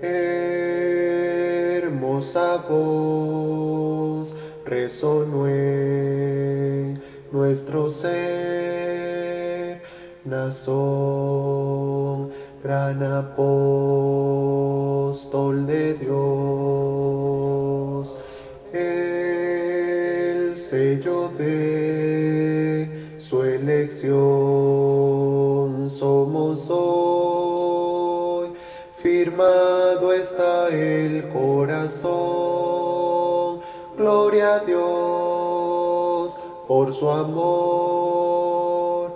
Hermosa voz resonó en nuestro ser, nación, gran apóstol de Dios, el sello de su elección somos hoy, firmado está el corazón, gloria a Dios por su amor,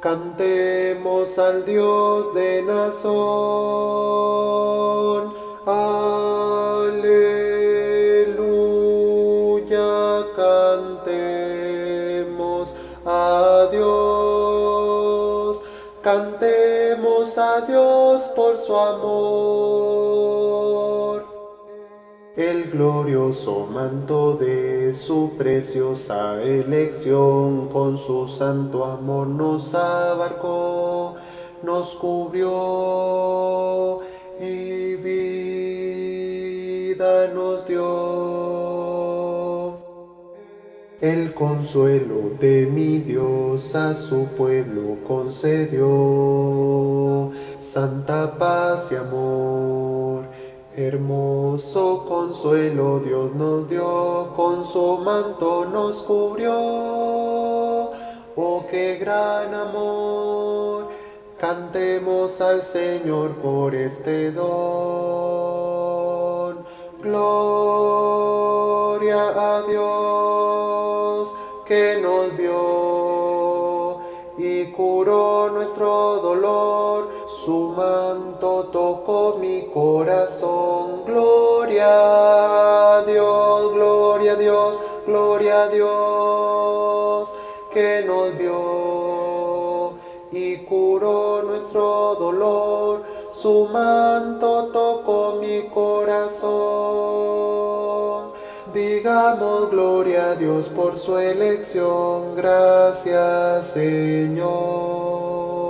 cantemos al Dios de Nazón, aleluya, cantemos a Dios, cantemos a Dios por su amor. El glorioso manto de su preciosa elección con su santo amor nos abarcó, nos cubrió y vida nos dio. El consuelo de mi Dios a su pueblo concedió, santa paz y amor, hermoso consuelo Dios nos dio, con su manto nos cubrió. Oh, qué gran amor, cantemos al Señor por este don, gloria a Dios que nos dio y curó nuestro dolor, su manto tocó mi corazón, gloria a Dios, gloria a Dios, gloria a Dios que nos dio y curó nuestro dolor, su manto tocó mi corazón. Digamos gloria a Dios por su elección, gracias Señor.